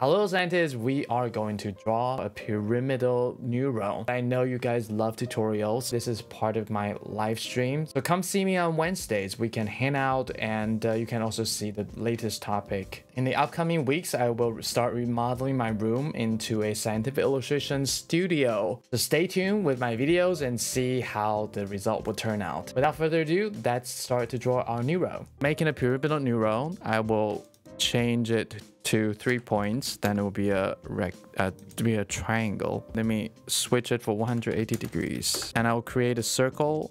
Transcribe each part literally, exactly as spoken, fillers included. Hello scientists, we are going to draw a pyramidal neuron. I know you guys love tutorials. This is part of my live stream. So come see me on Wednesdays. We can hang out and uh, you can also see the latest topic. In the upcoming weeks, I will start remodeling my room into a scientific illustration studio. So stay tuned with my videos and see how the result will turn out. Without further ado, let's start to draw our neuron. Making a pyramidal neuron, I will change it to three points, then it will be a rec uh, be a triangle. Let me switch it for one hundred eighty degrees, and I'll create a circle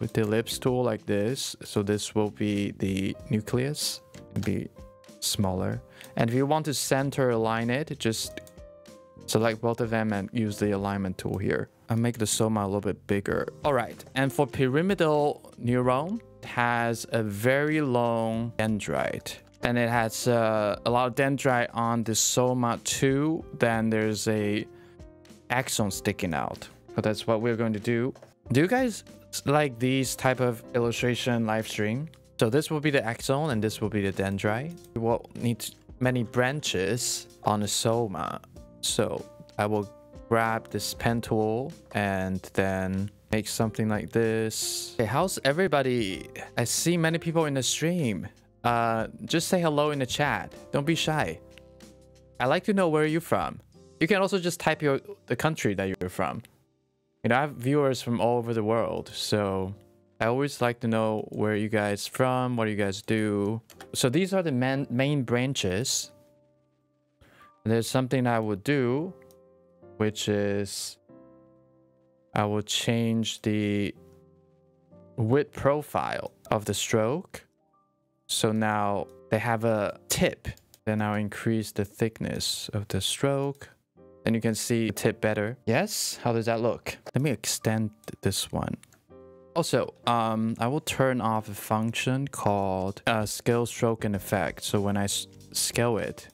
with the ellipse tool like this. So this will be the nucleus. It'll be smaller, and if you want to center align it, just select both of them and use the alignment tool here. I'll make the soma a little bit bigger. All right, and for pyramidal neuron, it has a very long dendrite. And it has uh, a lot of dendrite on the soma too. Then there's a axon sticking out. So that's what we're going to do. Do you guys like these type of illustration live stream? So this will be the axon and this will be the dendrite. We will need many branches on the soma. So I will grab this pen tool and then make something like this. Hey, how's everybody? I see many people in the stream. Uh, just say hello in the chat. Don't be shy. I like to know where you're from. You can also just type your the country that you're from. You know, I have viewers from all over the world, so I always like to know where you guys from, what you guys do. So these are the main main branches. And there's something I will do, which is I will change the width profile of the stroke. So now they have a tip. Then I'll increase the thickness of the stroke. And you can see the tip better. Yes? How does that look? Let me extend this one. Also, um, I will turn off a function called uh, scale, stroke, and effect. So when I s scale it,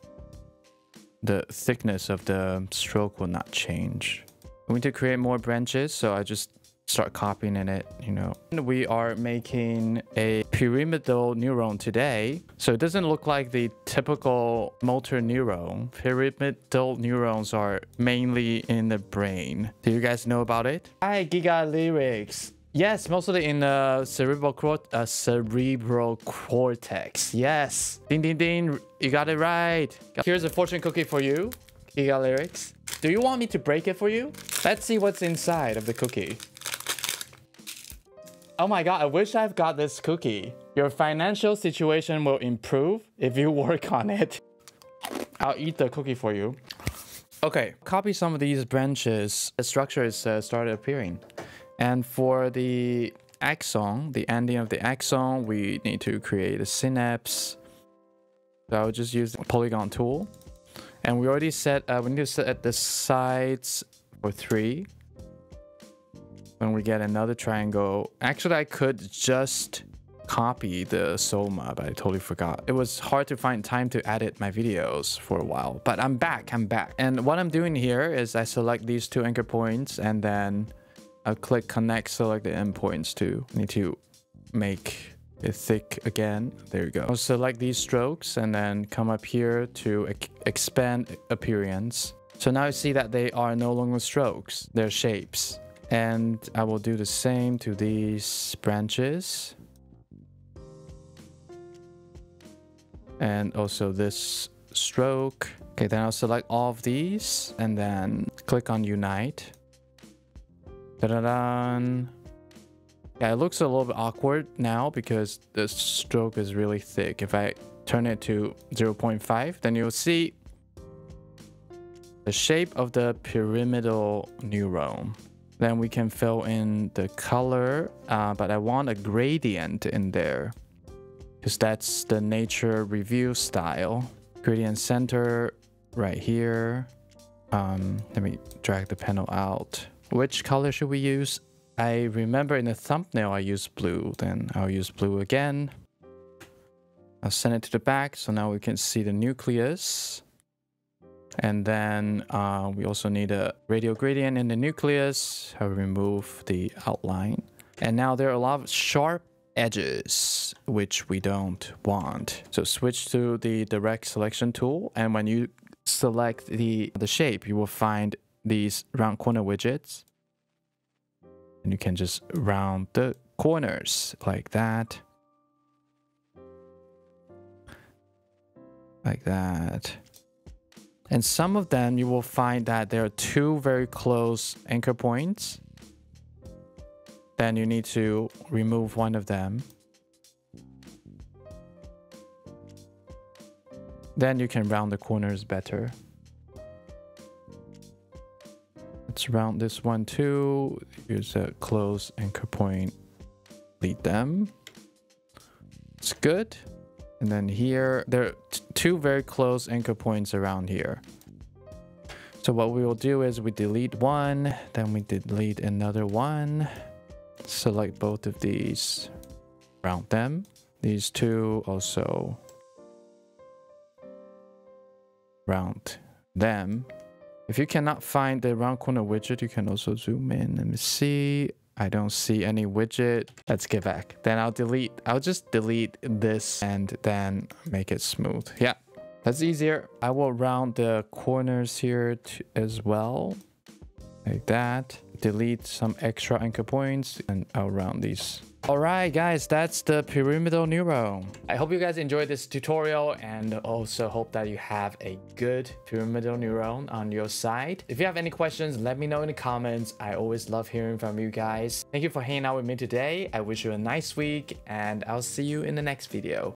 the thickness of the stroke will not change. We need to create more branches. So I just start copying in it, you know. We are making a pyramidal neuron today. So it doesn't look like the typical motor neuron. Pyramidal neurons are mainly in the brain. Do you guys know about it? Hi, Giga Lyrics. Yes, mostly in the cerebral, cort uh, cerebral cortex. Yes. Ding, ding, ding. You got it right. Here's a fortune cookie for you, Giga Lyrics. Do you want me to break it for you? Let's see what's inside of the cookie. Oh my god, I wish I've got this cookie. Your financial situation will improve if you work on it. I'll eat the cookie for you. Okay, copy some of these branches. The structure is uh, started appearing. And for the axon, the ending of the axon, we need to create a synapse. So I'll just use the polygon tool. And we already set, uh, we need to set the sides for three. When we get another triangle, actually I could just copy the soma, but I totally forgot. It was hard to find time to edit my videos for a while, but I'm back, I'm back. And what I'm doing here is I select these two anchor points and then I'll click connect, select the endpoints too. I need to make it thick again. There we go. I'll select these strokes and then come up here to e- expand appearance. So now you see that they are no longer strokes, they're shapes. And I will do the same to these branches. And also this stroke. Okay, then I'll select all of these and then click on unite. Da-da-da. Yeah, it looks a little bit awkward now because the stroke is really thick. If I turn it to zero point five, then you'll see the shape of the pyramidal neuron. Then we can fill in the color, uh, but I want a gradient in there because that's the Nature Review style. Gradient center right here. Um, let me drag the panel out. Which color should we use? I remember in the thumbnail I used blue, then I'll use blue again. I'll send it to the back so now we can see the nucleus. And then uh, we also need a radial gradient in the nucleus. I'll remove the outline. And now there are a lot of sharp edges, which we don't want. So switch to the direct selection tool. And when you select the, the shape, you will find these round corner widgets. And you can just round the corners like that. Like that. And some of them you will find that there are two very close anchor points. Then you need to remove one of them. Then you can round the corners better. Let's round this one too. Here's a close anchor point. Delete them. It's good. And then here, there are two very close anchor points around here. So what we will do is we delete one, then we delete another one. Select both of these, round them. These two also round them. If you cannot find the round corner widget, you can also zoom in. Let me see. I don't see any widget. Let's get back. Then I'll delete. I'll just delete this and then make it smooth. Yeah, that's easier. I will round the corners here to, as well. Like that. Delete some extra anchor points and I'll round these. All right, guys, that's the pyramidal neuron. I hope you guys enjoyed this tutorial and also hope that you have a good pyramidal neuron on your side. If you have any questions, let me know in the comments. I always love hearing from you guys. Thank you for hanging out with me today. I wish you a nice week and I'll see you in the next video.